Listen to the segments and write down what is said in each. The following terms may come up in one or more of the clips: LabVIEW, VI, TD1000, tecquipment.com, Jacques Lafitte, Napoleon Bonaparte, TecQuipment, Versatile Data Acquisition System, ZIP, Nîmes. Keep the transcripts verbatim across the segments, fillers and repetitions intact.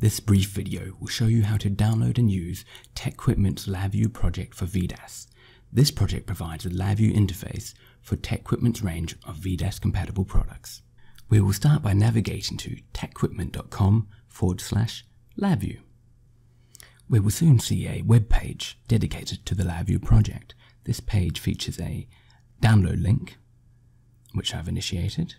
This brief video will show you how to download and use TecQuipment's LabVIEW project for V DAS. This project provides a LabVIEW interface for TecQuipment's range of V DAS compatible products. We will start by navigating to tecquipment.com forward slash LabVIEW. We will soon see a web page dedicated to the LabVIEW project. This page features a download link, which I've initiated.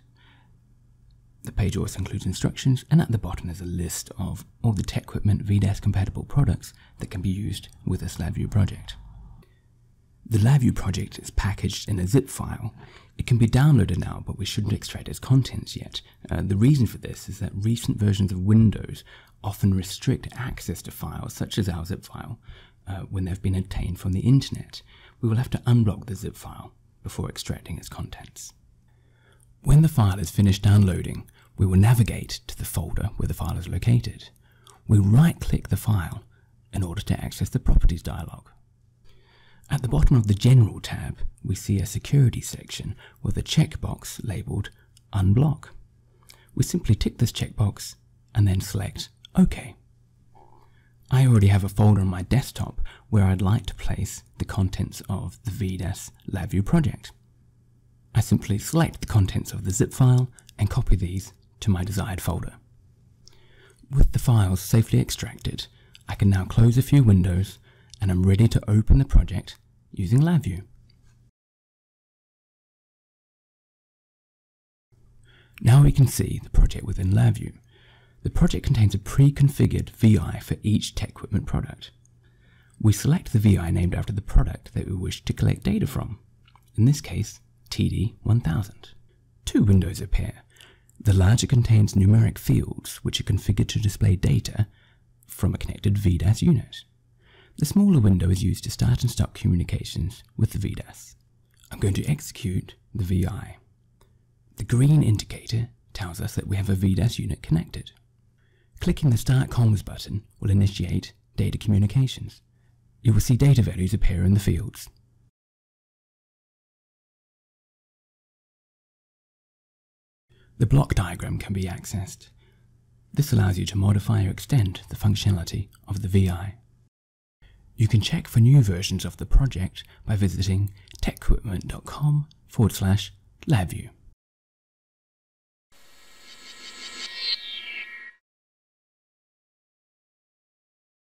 The page also includes instructions, and at the bottom is a list of all the TecQuipment V DAS compatible products that can be used with this LabVIEW project. The LabVIEW project is packaged in a zip file. It can be downloaded now, but we shouldn't extract its contents yet. Uh, the reason for this is that recent versions of Windows often restrict access to files such as our zip file uh, when they've been obtained from the internet. We will have to unblock the zip file before extracting its contents. When the file is finished downloading, we will navigate to the folder where the file is located. We right-click the file in order to access the Properties dialog. At the bottom of the General tab, we see a Security section with a checkbox labelled Unblock. We simply tick this checkbox and then select OK. I already have a folder on my desktop where I'd like to place the contents of the V DAS LabVIEW project. I simply select the contents of the zip file and copy these to my desired folder. With the files safely extracted, I can now close a few windows and I'm ready to open the project using LabVIEW. Now we can see the project within LabVIEw. The project contains a pre-configured V I for each TecQuipment product. We select the V I named after the product that we wish to collect data from, in this case, T D one thousand. Two windows appear. The larger contains numeric fields which are configured to display data from a connected V DAS unit. The smaller window is used to start and stop communications with the V DAS. I'm going to execute the V I. The green indicator tells us that we have a V DAS unit connected. Clicking the Start Comms button will initiate data communications. You will see data values appear in the fields. The block diagram can be accessed. This allows you to modify or extend the functionality of the V I. You can check for new versions of the project by visiting tecquipment.com forward slash LabVIEW.